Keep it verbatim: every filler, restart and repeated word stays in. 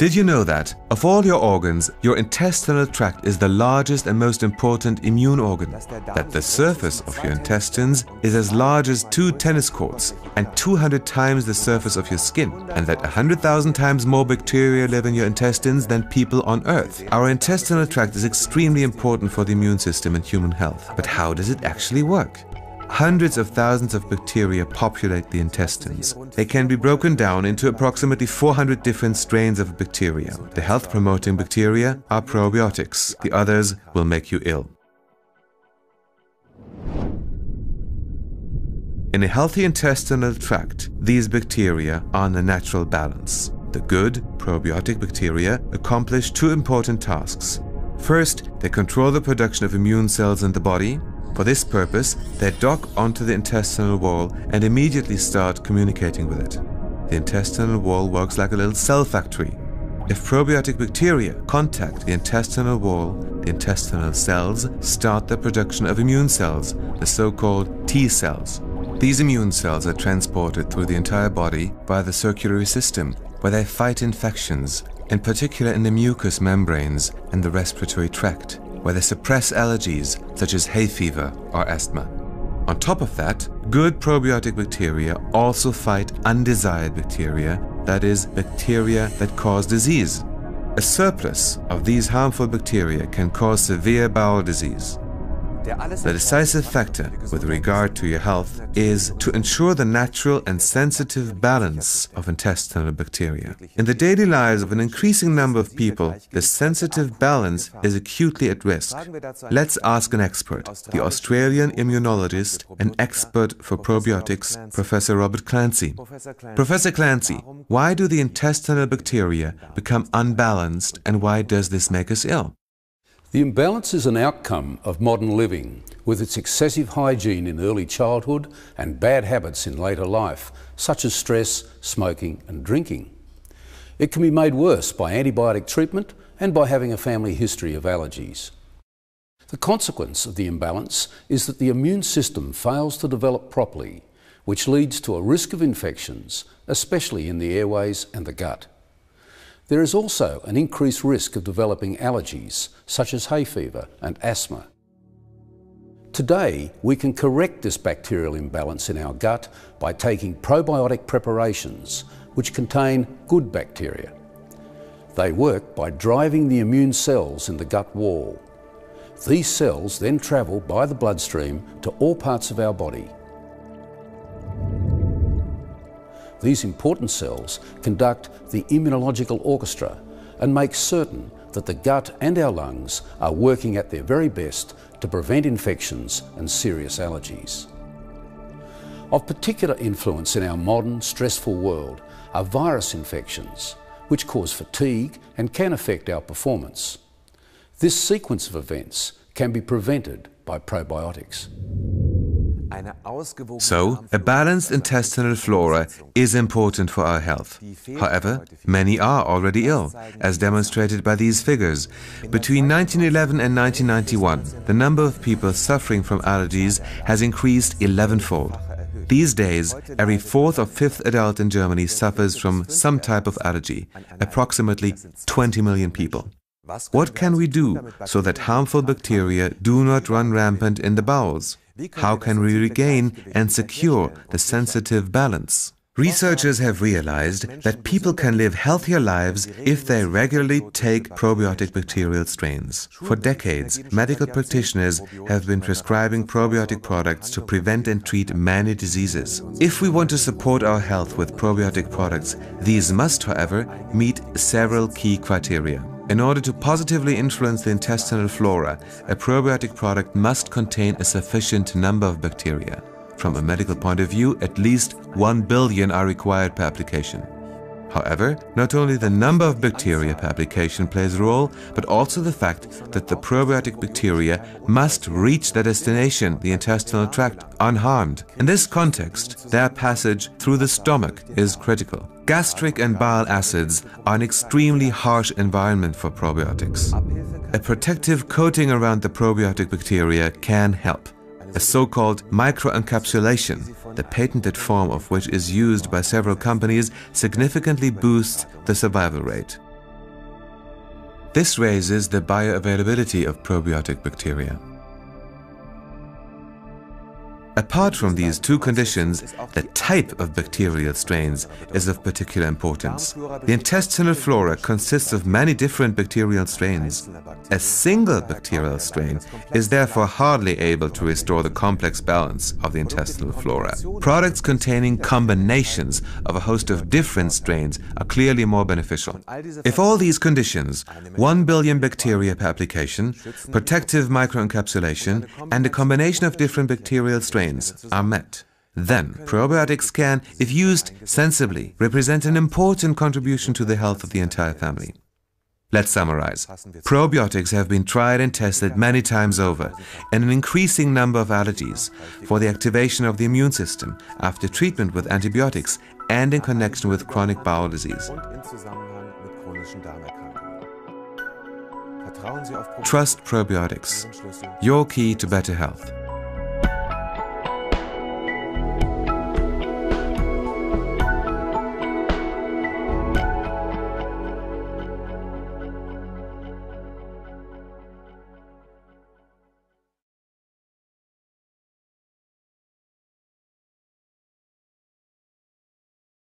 Did you know that, of all your organs, your intestinal tract is the largest and most important immune organ? That the surface of your intestines is as large as two tennis courts and two hundred times the surface of your skin, and that one hundred thousand times more bacteria live in your intestines than people on Earth? Our intestinal tract is extremely important for the immune system and human health. But how does it actually work? Hundreds of thousands of bacteria populate the intestines. They can be broken down into approximately four hundred different strains of bacteria. The health-promoting bacteria are probiotics. The others will make you ill. In a healthy intestinal tract, these bacteria are in a natural balance. The good probiotic bacteria accomplish two important tasks. First, they control the production of immune cells in the body. For this purpose, they dock onto the intestinal wall and immediately start communicating with it. The intestinal wall works like a little cell factory. If probiotic bacteria contact the intestinal wall, the intestinal cells start the production of immune cells, the so-called T cells. These immune cells are transported through the entire body by the circulatory system, where they fight infections, in particular in the mucous membranes and the respiratory tract, where they suppress allergies such as hay fever or asthma. On top of that, good probiotic bacteria also fight undesired bacteria, that is, bacteria that cause disease. A surplus of these harmful bacteria can cause severe bowel disease. The decisive factor with regard to your health is to ensure the natural and sensitive balance of intestinal bacteria. In the daily lives of an increasing number of people, the sensitive balance is acutely at risk. Let's ask an expert, the Australian immunologist and expert for probiotics, Professor Robert Clancy. Professor Clancy, why do the intestinal bacteria become unbalanced, and why does this make us ill? The imbalance is an outcome of modern living, with its excessive hygiene in early childhood and bad habits in later life, such as stress, smoking and drinking. It can be made worse by antibiotic treatment and by having a family history of allergies. The consequence of the imbalance is that the immune system fails to develop properly, which leads to a risk of infections, especially in the airways and the gut. There is also an increased risk of developing allergies, such as hay fever and asthma. Today, we can correct this bacterial imbalance in our gut by taking probiotic preparations, which contain good bacteria. They work by driving the immune cells in the gut wall. These cells then travel by the bloodstream to all parts of our body. These important cells conduct the immunological orchestra and make certain that the gut and our lungs are working at their very best to prevent infections and serious allergies. Of particular influence in our modern, stressful world are virus infections, which cause fatigue and can affect our performance. This sequence of events can be prevented by probiotics. So, a balanced intestinal flora is important for our health. However, many are already ill, as demonstrated by these figures. Between nineteen eleven and nineteen ninety-one, the number of people suffering from allergies has increased elevenfold. These days, every fourth or fifth adult in Germany suffers from some type of allergy, approximately twenty million people. What can we do so that harmful bacteria do not run rampant in the bowels? How can we regain and secure the sensitive balance? Researchers have realized that people can live healthier lives if they regularly take probiotic bacterial strains. For decades, medical practitioners have been prescribing probiotic products to prevent and treat many diseases. If we want to support our health with probiotic products, these must, however, meet several key criteria. In order to positively influence the intestinal flora, a probiotic product must contain a sufficient number of bacteria. From a medical point of view, at least one billion are required per application. However, not only the number of bacteria per application plays a role, but also the fact that the probiotic bacteria must reach their destination, the intestinal tract, unharmed. In this context, their passage through the stomach is critical. Gastric and bile acids are an extremely harsh environment for probiotics. A protective coating around the probiotic bacteria can help. A so-called microencapsulation, the patented form of which is used by several companies, significantly boosts the survival rate. This raises the bioavailability of probiotic bacteria. Apart from these two conditions, the type of bacterial strains is of particular importance. The intestinal flora consists of many different bacterial strains. A single bacterial strain is therefore hardly able to restore the complex balance of the intestinal flora. Products containing combinations of a host of different strains are clearly more beneficial. If all these conditions, one billion bacteria per application, protective microencapsulation, and a combination of different bacterial strains, are met, then probiotics can, if used sensibly, represent an important contribution to the health of the entire family. Let's summarize. Probiotics have been tried and tested many times over in an increasing number of allergies, for the activation of the immune system, after treatment with antibiotics, and in connection with chronic bowel disease. Trust probiotics, your key to better health.